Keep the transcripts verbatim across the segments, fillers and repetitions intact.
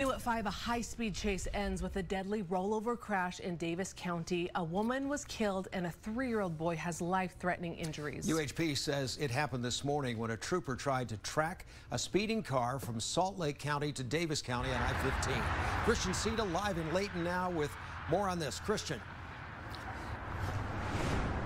New at five, a high-speed chase ends with a deadly rollover crash in Davis County. A woman was killed and a three-year-old boy has life-threatening injuries. U H P says it happened this morning when a trooper tried to track a speeding car from Salt Lake County to Davis County on I fifteen. Christian Sida live in Layton now with more on this. Christian.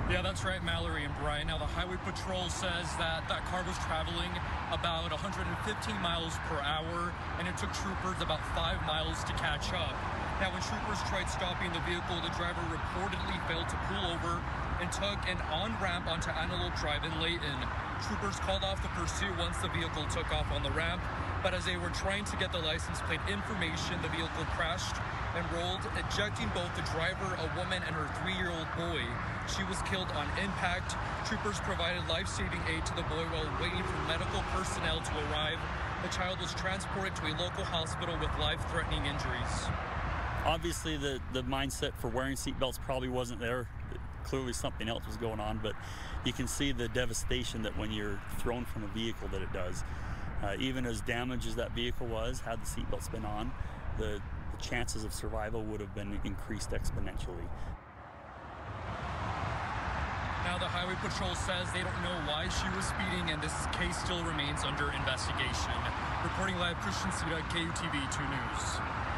Yeah, that's right, Mallory and Brian. Now, the Highway Patrol says that that car was traveling about one hundred fifteen miles per hour, and it took troopers about five miles to catch up. Now, when troopers tried stopping the vehicle, the driver reportedly failed to pull over and took an on-ramp onto Antelope Drive in Layton. Troopers called off the pursuit once the vehicle took off on the ramp, but as they were trying to get the license plate information, the vehicle crashed and rolled, ejecting both the driver, a woman, and her three-year-old boy. She was killed on impact. Troopers provided life-saving aid to the boy while waiting for medical personnel to arrive. The child was transported to a local hospital with life-threatening injuries. Obviously, the, the mindset for wearing seatbelts probably wasn't there. Clearly, something else was going on, but you can see the devastation that when you're thrown from a vehicle that it does. Uh, even as damaged as that vehicle was, had the seatbelts been on, the chances of survival would have been increased exponentially. Now, the Highway Patrol says they don't know why she was speeding, and this case still remains under investigation. Reporting live, Christian Sida, K U T V two News.